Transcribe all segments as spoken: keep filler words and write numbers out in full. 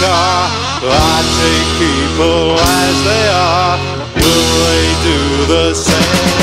car. I take people as they are. Will they do the same?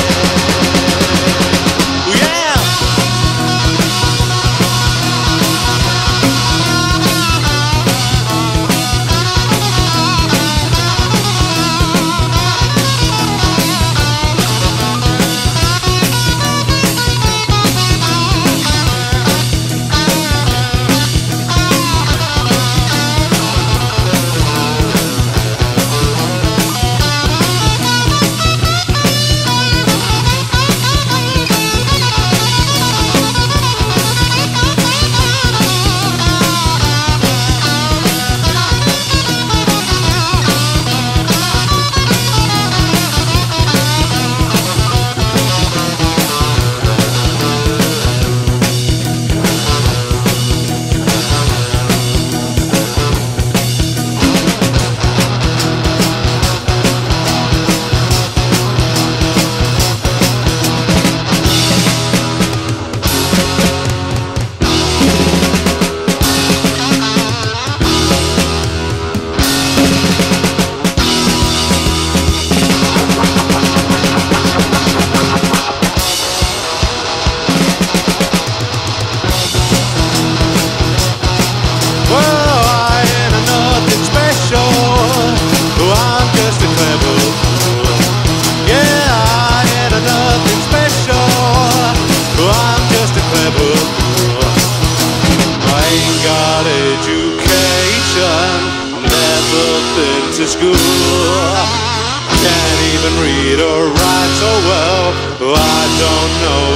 Can't even read or write so well. I don't know